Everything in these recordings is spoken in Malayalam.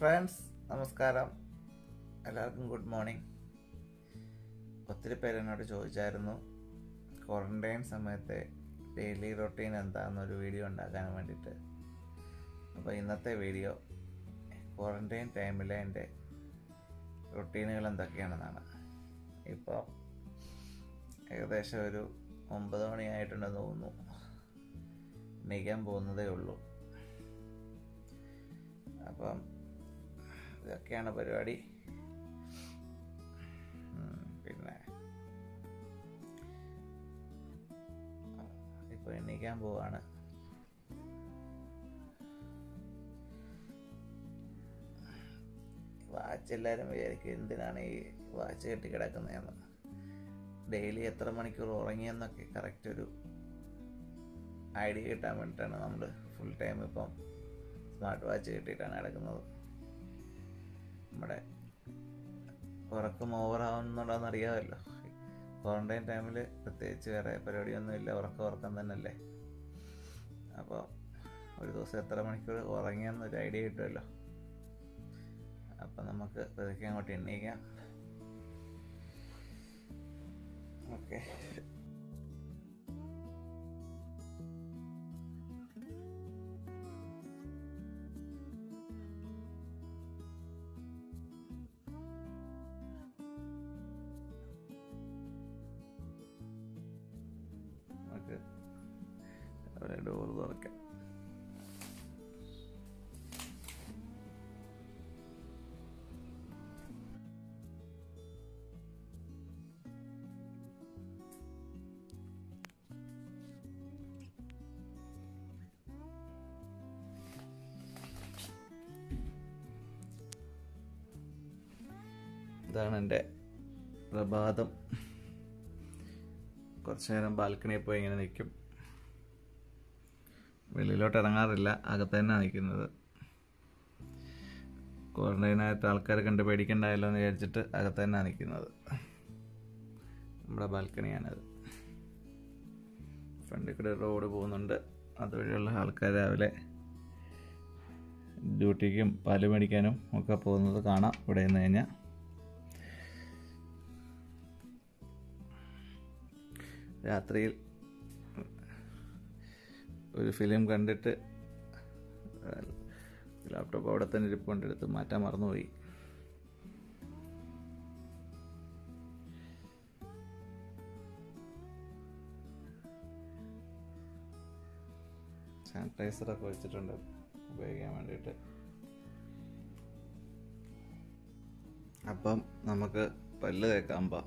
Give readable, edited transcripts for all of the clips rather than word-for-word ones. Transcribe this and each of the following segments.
ഫ്രണ്ട്സ്, നമസ്കാരം. എല്ലാവർക്കും ഗുഡ് മോർണിംഗ്. ഒത്തിരി പേര് എന്നോട് ചോദിച്ചായിരുന്നു ക്വാറൻറ്റൈൻ സമയത്തെ ഡെയിലി റൊട്ടീൻ എന്താണെന്നൊരു വീഡിയോ ഉണ്ടാക്കാൻ വേണ്ടിയിട്ട്. അപ്പോൾ ഇന്നത്തെ വീഡിയോ ക്വാറൻറ്റൈൻ ടൈമിലെ എൻ്റെ റൊട്ടീനുകൾ എന്തൊക്കെയാണെന്നാണ്. ഇപ്പോൾ ഏകദേശം ഒരു 9 മണിയായിട്ടുണ്ടെന്ന് തോന്നുന്നു, എണീക്കാൻ പോകുന്നതേ ഉള്ളൂ. അപ്പം ഇതൊക്കെയാണ് പരിപാടി. പിന്നെ ഇപ്പോൾ എണീക്കാൻ പോവാണ്. വാച്ച് എല്ലാവരും വിചാരിക്കും എന്തിനാണ് ഈ വാച്ച് കെട്ടി കിടക്കുന്നതെന്ന്. ഡെയിലി എത്ര മണിക്കൂർ ഉറങ്ങിയെന്നൊക്കെ കറക്റ്റ് ഒരു ഐഡിയ കിട്ടാൻ വേണ്ടിയിട്ടാണ് നമ്മൾ ഫുൾ ടൈം ഇപ്പം സ്മാർട്ട് വാച്ച് കിട്ടിയിട്ടാണ് കിടക്കുന്നത്. നമ്മുടെ ഉറക്കം ഓവറാവുന്നുണ്ടോയെന്ന് അറിയാമല്ലോ. ക്വാറൻറ്റൈൻ ടൈമിൽ പ്രത്യേകിച്ച് വേറെ പരിപാടിയൊന്നുമില്ല, ഉറക്കം തന്നെയല്ലേ. അപ്പോൾ ഒരു ദിവസം എത്ര മണിക്കൂർ ഉറങ്ങിയെന്നൊരു ഐഡിയ കിട്ടുമല്ലോ. അപ്പം നമുക്ക് പതുക്കെ അങ്ങോട്ട് എണ്ണീക്കാം. ഓക്കെ, അവിടെ ഡോർ തുറക്കാം. ഇതാണ് എൻ്റെ പ്രഭാതം. കുറച്ചു നേരം ബാൽക്കണിയിൽ പോയി ഇങ്ങനെ നിൽക്കും. വെളിയിലോട്ട് ഇറങ്ങാറില്ല, അകത്ത് തന്നെ നിൽക്കുന്നത്. ക്വാറൻറ്റൈനായിട്ട് ആൾക്കാർ കണ്ട് പേടിക്കണ്ടായല്ലോ എന്ന് വിചാരിച്ചിട്ട് അകത്ത് തന്നെ നിൽക്കുന്നത്. നമ്മുടെ ബാൽക്കണിയാണത്. ഫ്രണ്ടിൽ കൂടെ റോഡ് പോകുന്നുണ്ട്. അതുവഴിയുള്ള ആൾക്കാർ രാവിലെ ഡ്യൂട്ടിക്കും പാല് മേടിക്കാനും ഒക്കെ പോകുന്നത് കാണാം ഇവിടെ നിന്ന് കഴിഞ്ഞാൽ. രാത്രിയിൽ ഒരു ഫിലിം കണ്ടിട്ട് ലാപ്ടോപ്പ് അവിടെ തന്നെ ഇരിപ്പുണ്ട്, എടുത്ത് മാറ്റാൻ മറന്നുപോയി. സാനിറ്റൈസറൊക്കെ വെച്ചിട്ടുണ്ട് ഉപയോഗിക്കാൻ വേണ്ടിയിട്ട്. അപ്പം നമുക്ക് പല്ല് തേക്കാൻ പോവാം.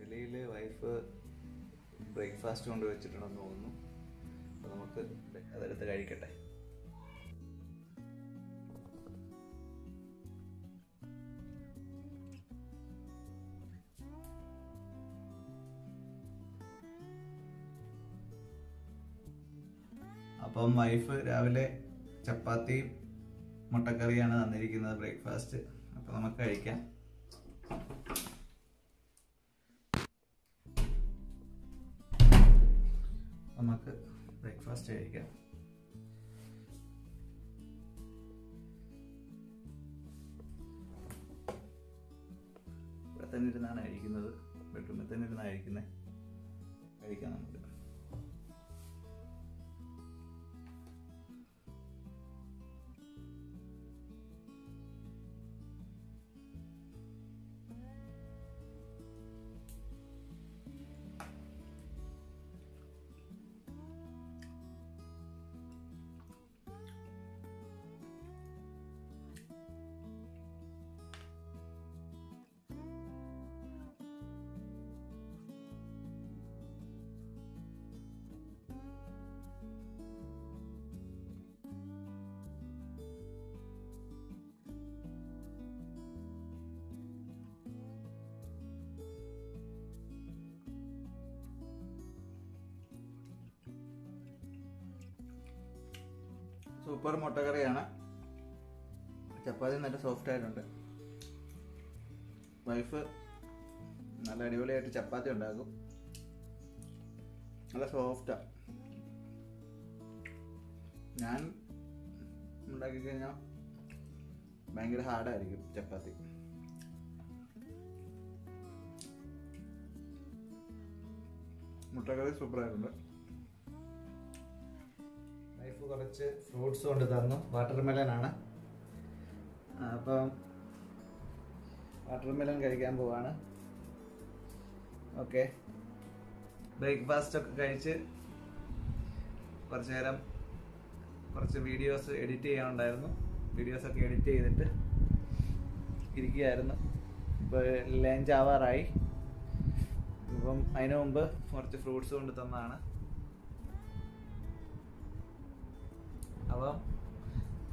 ഡൽഹിയിലെ വൈഫ് ബ്രേക്ക്ഫാസ്റ്റ് കൊണ്ട് വെച്ചിട്ടുണ്ടെന്ന് തോന്നുന്നു. അപ്പോൾ നമുക്ക് അതെടുത്ത് കഴിക്കട്ടെ. അപ്പം വൈഫ് രാവിലെ ചപ്പാത്തി മുട്ടക്കറിയാണ് തന്നിരിക്കുന്നത് ബ്രേക്ക്ഫാസ്റ്റ്. അപ്പോൾ നമുക്ക് കഴിക്കാം. നമുക്ക് ബ്രേക്ക്ഫാസ്റ്റ് കഴിക്കാം. ഇവിടെ തന്നെ ഇരുന്നാണ് കഴിക്കുന്നത്, ബെഡ്റൂമിൽ തന്നെ ഇരുന്നാണ് കഴിക്കുന്നത്. കഴിക്കാം നമുക്ക്. സൂപ്പർ മുട്ടക്കറിയാണ്. ചപ്പാത്തി നല്ല സോഫ്റ്റ് ആയിട്ടുണ്ട്. വൈഫ് നല്ല അടിപൊളിയായിട്ട് ചപ്പാത്തി ഉണ്ടാക്കും. നല്ല സോഫ്റ്റാണ്. ഞാൻ ഉണ്ടാക്കി കഴിഞ്ഞാൽ ഭയങ്കര ഹാർഡായിരിക്കും ചപ്പാത്തി. മുട്ടക്കറി സൂപ്പറായിട്ടുണ്ട്. വൈഫ് കുറച്ച് ഫ്രൂട്ട്സ് കൊണ്ട് തന്നു. വാട്ടർമെലനാണ്. അപ്പം വാട്ടർമെലൻ കഴിക്കാൻ പോവാണ്. ഓക്കെ, ബ്രേക്ക്ഫാസ്റ്റൊക്കെ കഴിച്ച് കുറച്ച് നേരം കുറച്ച് വീഡിയോസ് എഡിറ്റ് ചെയ്യാനുണ്ടായിരുന്നു. വീഡിയോസൊക്കെ എഡിറ്റ് ചെയ്തിട്ട് ഇരിക്കുകയായിരുന്നു. ഇപ്പോൾ ലഞ്ച് ആവാറായി. അപ്പം അതിനു മുമ്പ് കുറച്ച് ഫ്രൂട്ട്സ് കൊണ്ട് തന്നതാണ്. അപ്പം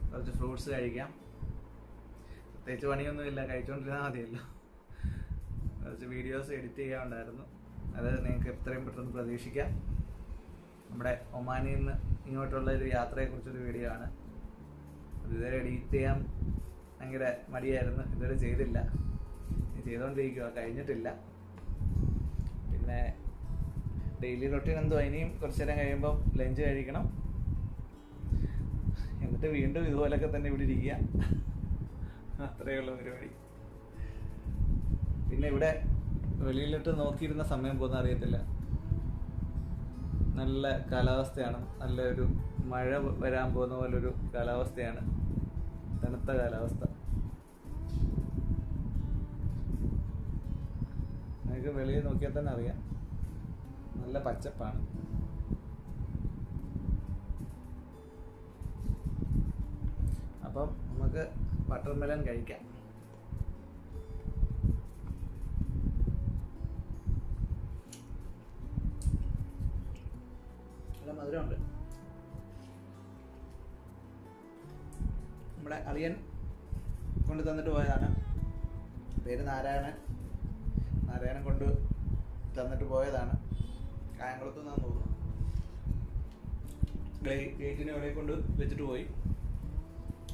കുറച്ച് ഫ്രൂട്ട്സ് കഴിക്കാം. പ്രത്യേകിച്ച് പണിയൊന്നുമില്ല, കഴിച്ചുകൊണ്ടിരുന്നാൽ മതിയല്ലോ. കുറച്ച് വീഡിയോസ് എഡിറ്റ് ചെയ്യാനുണ്ടായിരുന്നു. അത് നിങ്ങൾക്ക് എത്രയും പെട്ടെന്ന് പ്രതീക്ഷിക്കാം. നമ്മുടെ ഒമാനിൽ നിന്ന് ഇങ്ങോട്ടുള്ള ഒരു യാത്രയെക്കുറിച്ചൊരു വീഡിയോ ആണ്. ഇതുവരെ എഡിറ്റ് ചെയ്യാൻ ഭയങ്കര മടിയായിരുന്നു. ഇതുവരെ ചെയ്തില്ല, ചെയ്തുകൊണ്ടിരിക്കുക, കഴിഞ്ഞിട്ടില്ല. പിന്നെ ഡെയിലി റൊട്ടീൻ എന്തോ, ഇനിയും കുറച്ച് നേരം കഴിയുമ്പം ലഞ്ച് കഴിക്കണം. എന്നിട്ട് വീണ്ടും ഇതുപോലൊക്കെ തന്നെ ഇവിടെ ഇരിക്കുക. അത്രയേ ഉള്ളൂ പരിപാടി. പിന്നെ ഇവിടെ വെളിയിലോട്ട് നോക്കിയിരുന്ന സമയം പോകുന്ന അറിയത്തില്ല. നല്ല കാലാവസ്ഥയാണ്. നല്ലൊരു മഴ വരാൻ പോകുന്ന പോലൊരു കാലാവസ്ഥയാണ്. തണുത്ത കാലാവസ്ഥ. നമുക്ക് വെളിയിൽ നോക്കിയാൽ തന്നെ അറിയാം, നല്ല പച്ചപ്പാണ്. അപ്പം നമുക്ക് വാട്ടർമെലൻ കഴിക്കാം. നല്ല മധുരമുണ്ട്. നമ്മുടെ അളിയൻ കൊണ്ട് തന്നിട്ട് പോയതാണ്. പേര് നാരായണൻ. നാരായണൻ കൊണ്ട് തന്നിട്ട് പോയതാണ്. കായംകുളത്ത് നിന്നാന്ന് തോന്നുന്നു. ഗേറ്റിന് എവിടെ കൊണ്ട് വെച്ചിട്ട് പോയി.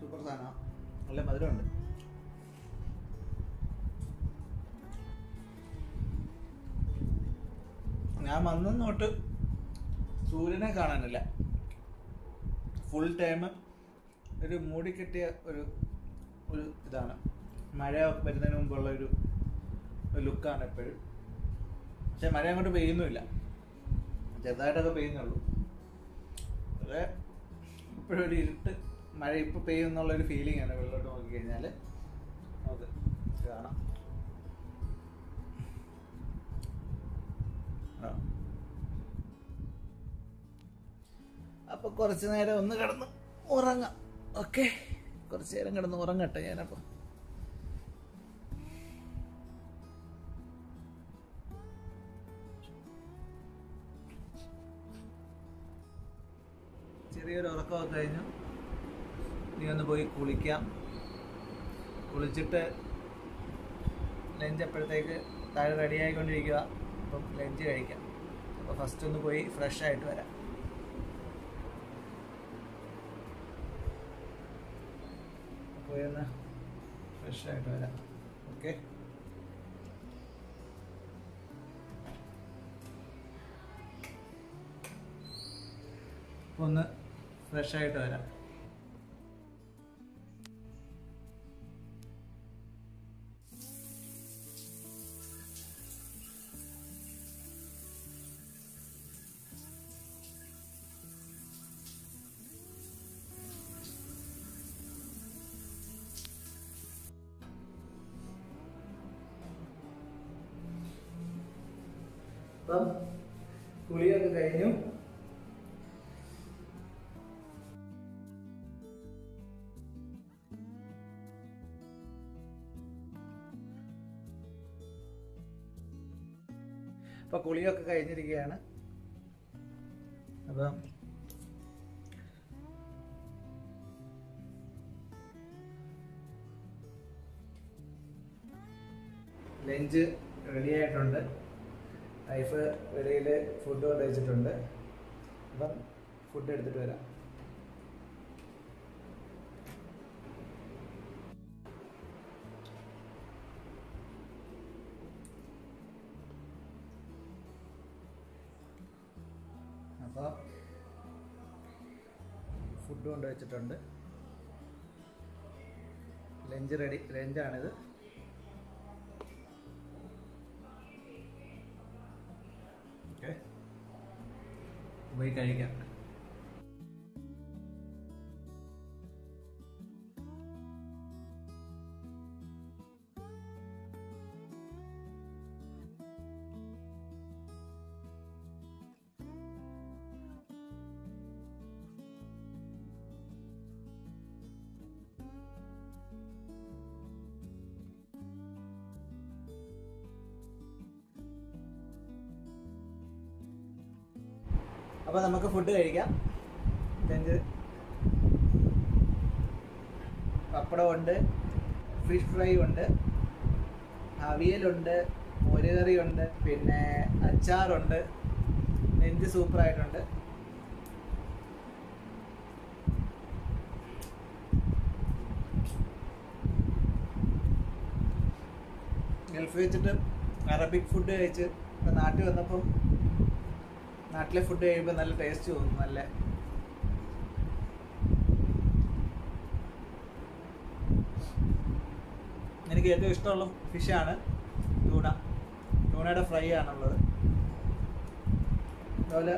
സൂപ്പർ സാധനമാണ്. നല്ല മധുരമുണ്ട്. ഞാൻ വന്നു തൊട്ട് സൂര്യനെ കാണാനില്ല. ഫുൾ ടൈം ഒരു മൂടിക്കെട്ടിയ ഒരു ഒരു ഇതാണ്. മഴ വരുന്നതിന് മുമ്പുള്ള ഒരു ലുക്കാണ് എപ്പോഴും. പക്ഷെ മഴ അങ്ങോട്ട് പെയ്യുന്നുമില്ല, ചെറുതായിട്ടൊക്കെ പെയ്യുന്നുള്ളൂ. പക്ഷേ ഇപ്പോഴും ഒരു ഇരുട്ട് മഴ ഇപ്പോൾ പെയ്യുന്നുള്ളൊരു ഫീലിംഗാണ്. വെള്ളോട്ട് നോക്കിക്കഴിഞ്ഞാൽ അത് കാണാം. അപ്പോൾ കുറച്ച് നേരം ഒന്ന് കിടന്ന് ഉറങ്ങാം. ഓക്കെ, കുറച്ച് നേരം കിടന്ന് ഉറങ്ങട്ടെ ഞാനപ്പോൾ. ചെറിയൊരു ഉറക്കമൊക്കെ കഴിഞ്ഞു. നീ ഒന്ന് പോയി കുളിക്കാം. കുളിച്ചിട്ട് ലഞ്ച് അപ്പോഴത്തേക്ക് താഴെ റെഡിയായിക്കൊണ്ടിരിക്കുക. അപ്പം ലഞ്ച് കഴിക്കാം. അപ്പോൾ ഫസ്റ്റ് ഒന്ന് പോയി ഫ്രഷ് ആയിട്ട് വരാം. പോയി ഒന്ന് ഫ്രഷ് ആയിട്ട് വരാം. ഓക്കെ, അപ്പോൾ ഒന്ന് ഫ്രഷ് ആയിട്ട് വരാം. അപ്പം കുളിയൊക്കെ കഴിഞ്ഞു. ഇപ്പോൾ കുളിയൊക്കെ കഴിഞ്ഞിരിക്കുകയാണ്. അപ്പം ലഞ്ച് റെഡി ആയിട്ടുണ്ട്. വൈഫ് വെളിയിൽ ഫുഡ് ഓർഡർ ചെയ്തിട്ടുണ്ട്. അപ്പം ഫുഡ് എടുത്തിട്ട് വരാം. അപ്പോൾ ഫുഡ് കൊണ്ട് വെച്ചിട്ടുണ്ട്. Lunch ready. ലഞ്ചാണിത്. ഓക്കെ, പോയി കഴിക്കാം. അപ്പോൾ നമുക്ക് ഫുഡ് കഴിക്കാം. ലഞ്ച് പപ്പടമുണ്ട്, ഫിഷ് ഫ്രൈ ഉണ്ട്, അവിയലുണ്ട്, മോരുകറിയുണ്ട്, പിന്നെ അച്ചാറുണ്ട്. ലഞ്ച് സൂപ്പറായിട്ടുണ്ട്. ഗൾഫ് വെച്ചിട്ട് അറബിക് ഫുഡ് കഴിച്ച് ഇപ്പം നാട്ടിൽ വന്നപ്പോൾ നാട്ടിലെ ഫുഡ് കഴിയുമ്പോൾ നല്ല ടേസ്റ്റ് തോന്നുന്നു. നല്ല എനിക്ക് ഏറ്റവും ഇഷ്ടമുള്ള ഫിഷാണ് ട്യൂണ. ട്യൂണയുടെ ഫ്രൈ ആണുള്ളത്. അതുപോലെ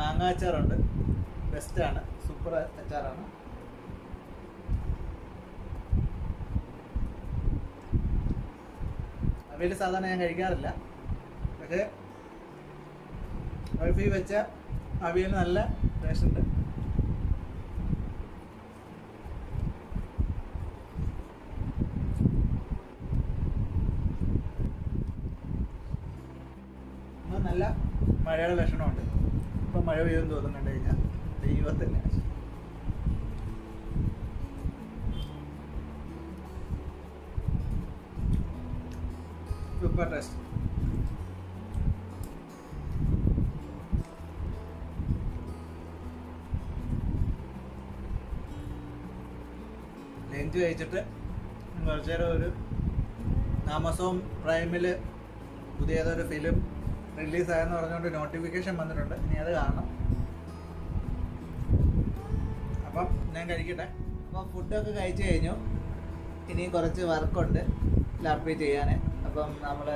മാങ്ങ അച്ചാറുണ്ട്. ബെസ്റ്റാണ്, സൂപ്പർ അച്ചാറാണ്. അവയിൽ സാധാരണ ഞാൻ കഴിക്കാറില്ല, പക്ഷേ വൈഫി വെച്ച അവയിൽ നല്ല ടേസ്റ്റ് ഉണ്ട്. നല്ല മഴയുടെ ലക്ഷണമുണ്ട്. ഇപ്പം മഴ പെയ്യുമെന്ന് തോന്നുന്നു കണ്ടു കഴിഞ്ഞാൽ. ദൈവത്തില്ല. Super taste. ലഞ്ച് കഴിച്ചിട്ട് കുറച്ചു നേരം ഒരു ആമസോൺ പ്രൈമിൽ പുതിയതൊരു ഫിലിം റിലീസായെന്ന് പറഞ്ഞുകൊണ്ട് നോട്ടിഫിക്കേഷൻ വന്നിട്ടുണ്ട്. ഇനി അത് കാണണം. അപ്പം ഞാൻ കഴിക്കട്ടെ. അപ്പം ഫുഡൊക്കെ കഴിച്ചു കഴിഞ്ഞു. ഇനി കുറച്ച് വർക്കുണ്ട് ലാപ്പിൽ ചെയ്യാൻ. അപ്പം നമ്മൾ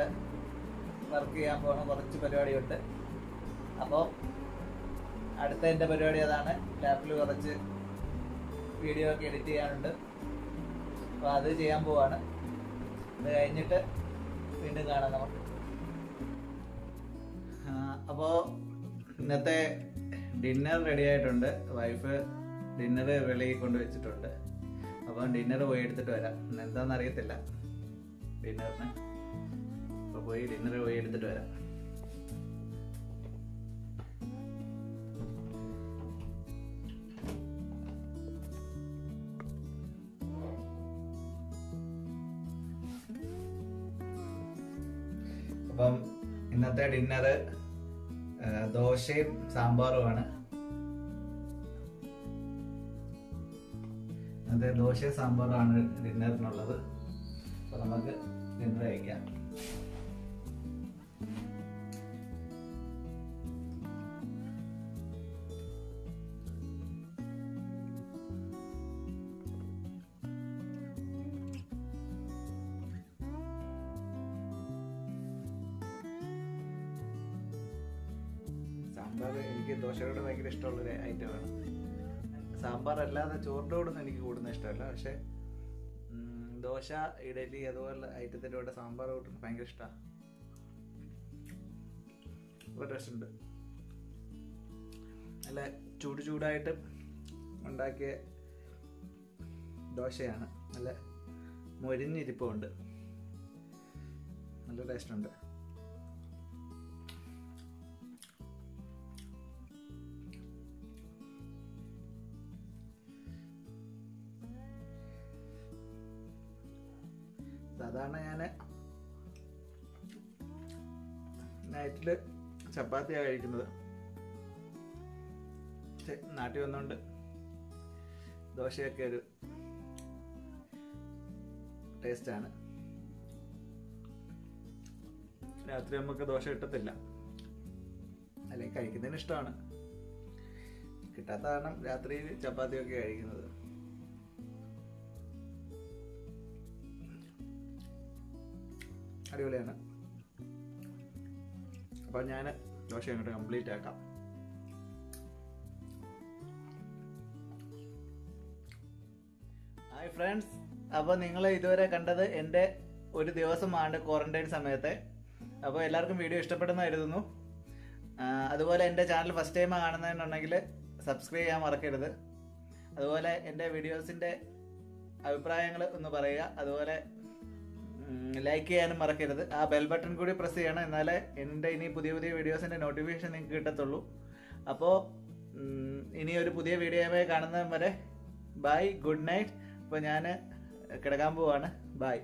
വർക്ക് ചെയ്യാൻ പോകുന്ന കുറച്ച് പരിപാടിയുണ്ട്. അപ്പോൾ അടുത്ത എൻ്റെ പരിപാടി അതാണ്. ലാപ്പിൽ കുറച്ച് വീഡിയോ ഒക്കെ എഡിറ്റ് ചെയ്യാനുണ്ട്. അപ്പോൾ അത് ചെയ്യാൻ പോവാണ്. അത് കഴിഞ്ഞിട്ട് വീണ്ടും കാണാം നമുക്ക്. അപ്പോൾ ഇന്നത്തെ ഡിന്നർ റെഡി ആയിട്ടുണ്ട്. വൈഫ് ഡിന്നർ വെളിയിൽ കൊണ്ടുവച്ചിട്ടുണ്ട്. അപ്പോൾ ഡിന്നർ പോയി എടുത്തിട്ട് വരാം. എന്താണെന്ന് അറിയത്തില്ല ഡിന്നറിന്. പോയി ഡിന്നർ പോയി എടുത്തിട്ട് വരാം. അപ്പം ഇന്നത്തെ ഡിന്നർ ദോശയും സാമ്പാറുമാണ്. ഇന്നത്തെ ദോശയും സാമ്പാറുമാണ് ഡിന്നറിനുള്ളത്. അപ്പം നമുക്ക് ഡിന്നർ കഴിക്കാം. സാമ്പാർ എനിക്ക് ദോശയോട് ഭയങ്കര ഇഷ്ടമുള്ളൊരു ഐറ്റമാണ്. സാമ്പാർ അല്ലാതെ ചോറിൻ്റെ കൂടെ എനിക്ക് കൂടുന്ന ഇഷ്ടമല്ല. പക്ഷേ ദോശ, ഇഡലി അതുപോലെ ഐറ്റത്തിൻ്റെ കൂടെ സാമ്പാർ കൂട്ടുന്നത് ഭയങ്കര ഇഷ്ടമാണ്. ഒരു ടേസ്റ്റ് ഉണ്ട്. നല്ല ചൂടായിട്ട് ഉണ്ടാക്കിയ ദോശയാണ്. നല്ല മൊരിഞ്ഞിരിപ്പുണ്ട്, നല്ല ടേസ്റ്റുണ്ട്. സാധാരണ ഞാൻ നൈറ്റിൽ ചപ്പാത്തിയാണ് കഴിക്കുന്നത്. നാട്ടിൽ വന്നുകൊണ്ട് ദോശയൊക്കെ ഒരു ടേസ്റ്റാണ്. രാത്രി നമുക്ക് ദോശ കിട്ടത്തില്ല, അല്ലെങ്കിൽ കഴിക്കുന്നതിന് ഇഷ്ടമാണ്, കിട്ടാത്ത കാരണം രാത്രിയിൽ ചപ്പാത്തിയൊക്കെ കഴിക്കുന്നത്. അടിപൊളിയാണ്. അപ്പം ഞാൻ ദോശ അങ്ങോട്ട് കംപ്ലീറ്റ് ആക്കാം. ഹായ് ഫ്രണ്ട്സ്, അപ്പോൾ നിങ്ങൾ ഇതുവരെ കണ്ടത് എൻ്റെ ഒരു ദിവസമാണ് ക്വാറന്റൈൻ സമയത്തെ. അപ്പോൾ എല്ലാവർക്കും വീഡിയോ ഇഷ്ടപ്പെടുന്ന കരുതുന്നു. അതുപോലെ എൻ്റെ ചാനൽ ഫസ്റ്റ് ടൈമാണ് കാണുന്നതെന്നുണ്ടെങ്കിൽ സബ്സ്ക്രൈബ് ചെയ്യാൻ മറക്കരുത്. അതുപോലെ എൻ്റെ വീഡിയോസിൻ്റെ അഭിപ്രായങ്ങൾ ഒന്ന് പറയുക. അതുപോലെ ലൈക്ക് ചെയ്യാനും മറക്കരുത്. ആ ബെൽ ബട്ടൺ കൂടി പ്രസ് ചെയ്യണം, എന്നാലേ എൻ്റെ ഇനി പുതിയ പുതിയ വീഡിയോസിൻ്റെ നോട്ടിഫിക്കേഷൻ നിങ്ങൾക്ക് കിട്ടത്തുള്ളൂ. അപ്പോൾ ഇനി ഒരു പുതിയ വീഡിയോയുമായി കാണുന്നത് വരെ ബൈ, ഗുഡ് നൈറ്റ്. അപ്പോൾ ഞാൻ കിടക്കാൻ പോവാണ്. ബൈ.